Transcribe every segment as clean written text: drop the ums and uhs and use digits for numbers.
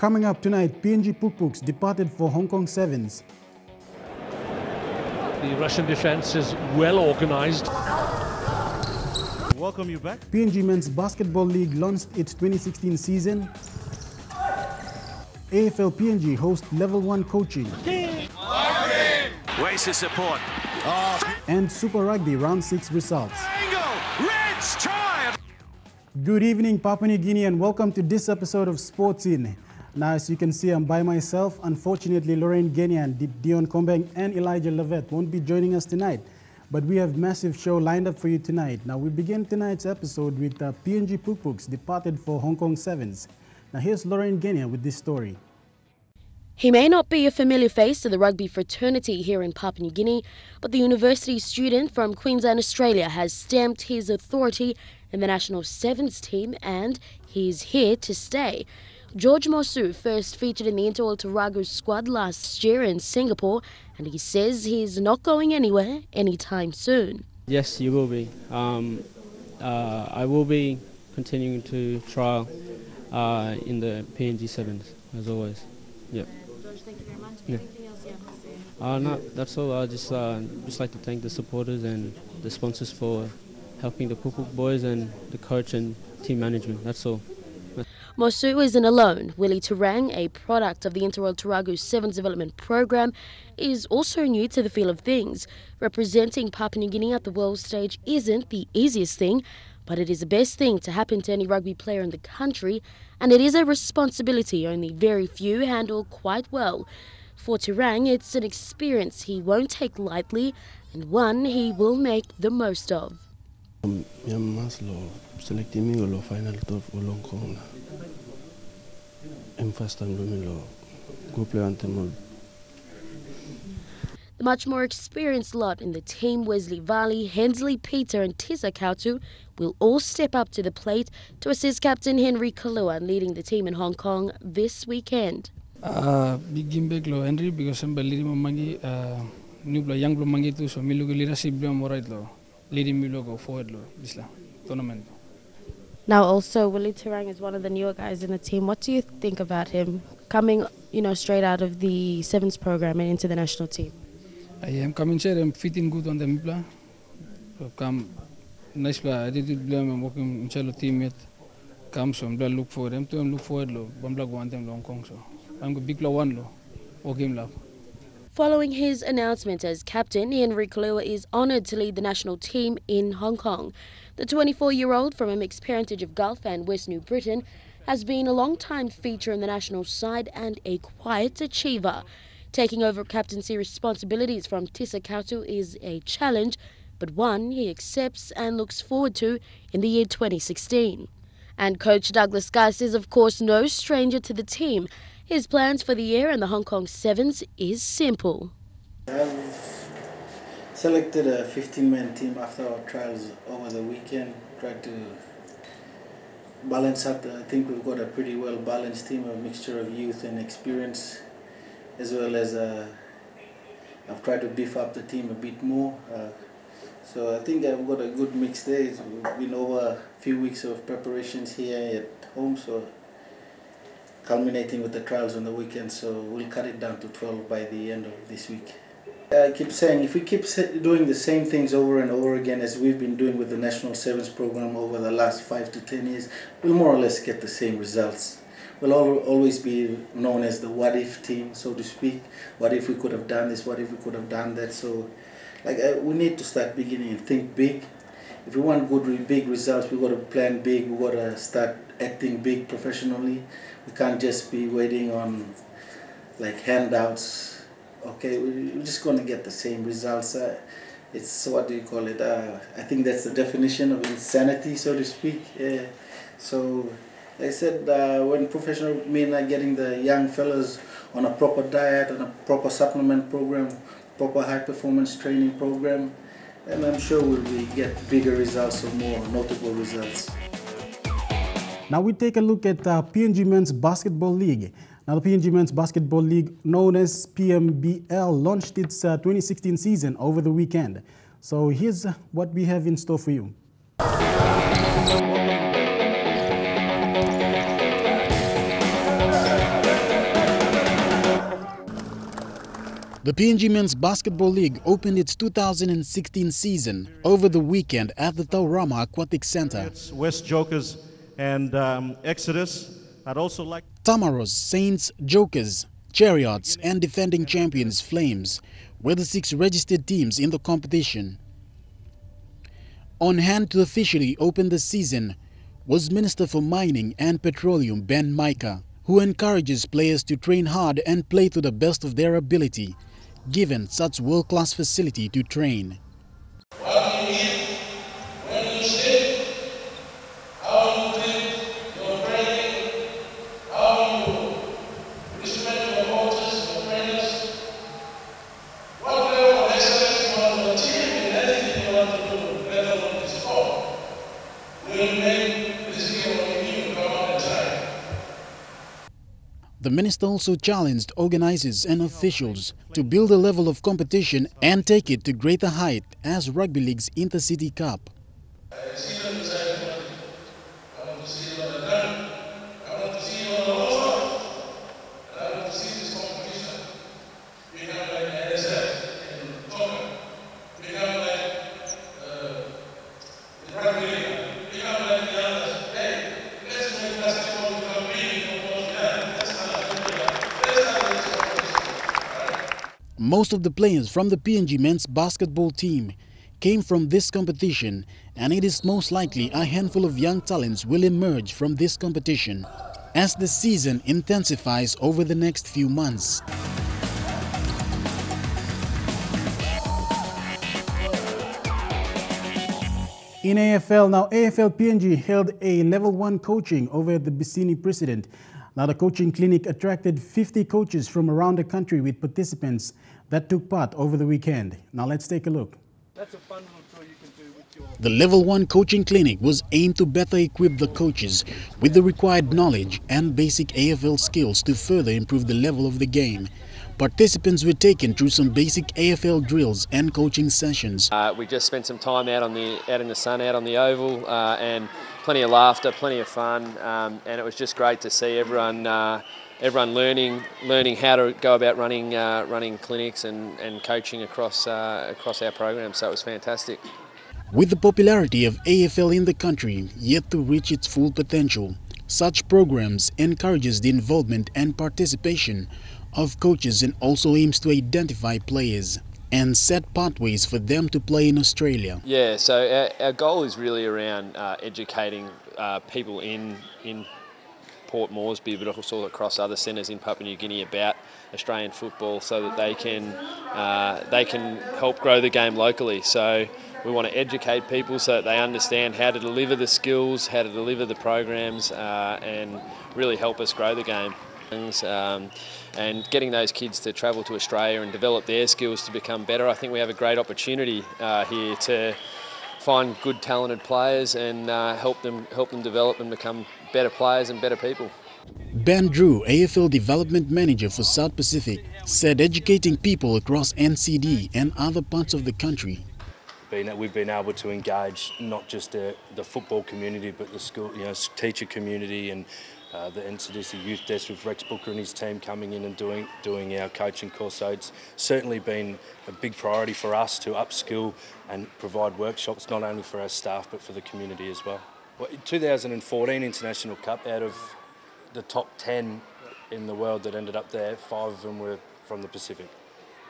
Coming up tonight, PNG Puk Puks departed for Hong Kong Sevens. The Russian defense is well organized. Welcome you back. PNG Men's Basketball League launched its 2016 season. AFL PNG hosts Level 1 coaching. Waste his support. And Super Rugby Round 6 results. Good evening, Papua New Guinea, and welcome to this episode of Sports In. Now, as you can see, I'm by myself. Unfortunately, Lorraine Genyan, Dion Kombeng, and Elijah Levet won't be joining us tonight. But we have a massive show lined up for you tonight. Now, we begin tonight's episode with PNG Puk Puks departed for Hong Kong Sevens. Now, here's Lorraine Genyan with this story. He may not be a familiar face to the rugby fraternity here in Papua New Guinea, but the university student from Queensland, Australia has stamped his authority in the National Sevens team, and he's here to stay. George Morseu first featured in the InterOil Turagus squad last year in Singapore, and he says he's not going anywhere anytime soon. Yes, you will be. I will be continuing to trial in the PNG Sevens, as always. Yep. George, thank you very much. Yeah. Anything else you have to say? No, that's all. I just like to thank the supporters and the sponsors for helping the Puk Puk boys and the coach and team management. That's all. Morseu isn't alone. Willie Tirang, a product of the InterOil Turagus Sevens Development Program, is also new to the field of things. Representing Papua New Guinea at the world stage isn't the easiest thing, but it is the best thing to happen to any rugby player in the country, and it is a responsibility only very few handle quite well. For Tirang, it's an experience he won't take lightly, and one he will make the most of. The much more experienced lot in the team, Wesley Valley, Hensley, Peter and Tisa Kautu, will all step up to the plate to assist Captain Henry Kalua in leading the team in Hong Kong this weekend. Big game back lo Henry because I'm leading mangi new blood young blood mangi too, so milu gilira sibla morait lo leading milu go forward lo this la tournament. Now also Willie Tirang is one of the newer guys in the team. What do you think about him coming, you know, straight out of the sevens program and into the national team? I am coming here. I'm fitting good on the mipla. Come. Nice play. I did play. I'm working with my teammate. Come, so I'm going to look forward. I'm look forward. I'm going to want them Hong Kong. So I'm going to big one. Working love. Following his announcement as captain, Henry Kalua is honoured to lead the national team in Hong Kong. The 24-year-old from a mixed parentage of Gulf and West New Britain has been a long-time feature in the national side and a quiet achiever. Taking over captaincy responsibilities from Tisa Kautu is a challenge, but one he accepts and looks forward to in the year 2016. And coach Douglas Guise is of course no stranger to the team. His plans for the year and the Hong Kong Sevens is simple. I've selected a 15-man team after our trials over the weekend. Tried to balance up. I think we've got a pretty well-balanced team, a mixture of youth and experience, as well as I've tried to beef up the team a bit more. So I think I've got a good mix there. It's been over a few weeks of preparations here at home, so culminating with the trials on the weekend, so we'll cut it down to 12 by the end of this week. I keep saying, if we keep doing the same things over and over again as we've been doing with the National Sevens Program over the last 5 to 10 years, we'll more or less get the same results. We'll always be known as the what-if team, so to speak. What if we could have done this? What if we could have done that? So we need to start beginning and think big. If we want good, big results, we've got to plan big, we've got to start acting big professionally. We can't just be waiting on like handouts. Okay, we're just going to get the same results. It's, what do you call it? I think that's the definition of insanity, so to speak. Yeah. So, like I said, when professional men are getting the young fellas on a proper diet, on a proper supplement program, proper high-performance training program, and I'm sure we'll get bigger results or more notable results. Now we take a look at the PNG Men's Basketball League. Now the PNG Men's Basketball League, known as PMBL, launched its 2016 season over the weekend. So here's what we have in store for you. The PNG Men's Basketball League opened its 2016 season over the weekend at the Taurama Aquatic Center. It's West Jokers and Exodus. I'd also like Tamaros, Saints, Jokers, Chariots and defending champions Flames were the 6 registered teams in the competition. On hand to officially open the season was Minister for Mining and Petroleum Ben Mica, who encourages players to train hard and play to the best of their ability, given such world-class facility to train. The minister also challenged organizers and officials to build a level of competition and take it to greater height as Rugby League's Intercity Cup. Most of the players from the PNG men's basketball team came from this competition, and it is most likely a handful of young talents will emerge from this competition as the season intensifies over the next few months. In AFL now, AFL PNG held a level 1 coaching over at the Bissini President. Now, the coaching clinic attracted 50 coaches from around the country with participants that took part over the weekend. Now, let's take a look. That's a fun little tour you can do with your... The Level 1 coaching clinic was aimed to better equip the coaches with the required knowledge and basic AFL skills to further improve the level of the game. Participants were taken through some basic AFL drills and coaching sessions. We just spent some time out in the sun, out on the oval, and plenty of laughter, plenty of fun, and it was just great to see everyone learning how to go about running clinics and coaching across our program. So it was fantastic. With the popularity of AFL in the country yet to reach its full potential, such programs encourages the involvement and participation of coaches and also aims to identify players and set pathways for them to play in Australia. Yeah, so our goal is really around educating people in Port Moresby, but also across other centres in Papua New Guinea about Australian football, so that they can help grow the game locally. So we want to educate people so that they understand how to deliver the skills, how to deliver the programs, and really help us grow the game. And getting those kids to travel to Australia and develop their skills to become better. I think we have a great opportunity here to find good, talented players and help them develop and become better players and better people. Ben Drew, AFL Development Manager for South Pacific, said educating people across NCD and other parts of the country. We've been able to engage not just the football community, but the school, teacher community, and the Exodus Youth Desk with Rex Booker and his team coming in and doing our coaching course. So it's certainly been a big priority for us to upskill and provide workshops not only for our staff but for the community as well. Well, 2014 International Cup, out of the top 10 in the world that ended up there, 5 of them were from the Pacific,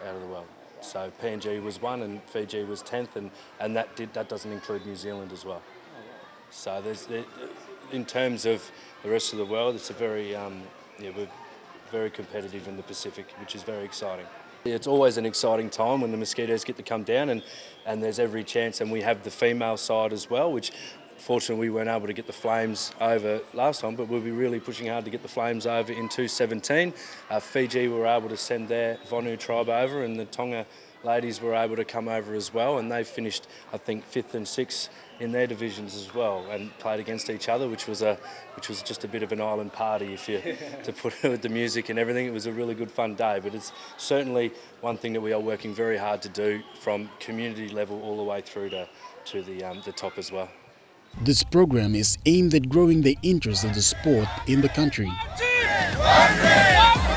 out of the world. So PNG was 1 and Fiji was 10th, and that doesn't include New Zealand as well. So in terms of the rest of the world, it's a very we're very competitive in the Pacific, which is very exciting. It's always an exciting time when the mosquitoes get to come down, and there's every chance, and we have the female side as well, which fortunately we weren't able to get the Flames over last time, but we'll be really pushing hard to get the Flames over in 2017. Fiji were able to send their Vanu tribe over, and the Tonga ladies were able to come over as well, and they finished, I think, 5th and 6th in their divisions as well, and played against each other, which was just a bit of an island party, if you to put it with the music and everything. It was a really good fun day, but it's certainly one thing that we are working very hard to do from community level all the way through to the top as well. This program is aimed at growing the interest of the sport in the country. 1, 2, 1, 3, 1, 3.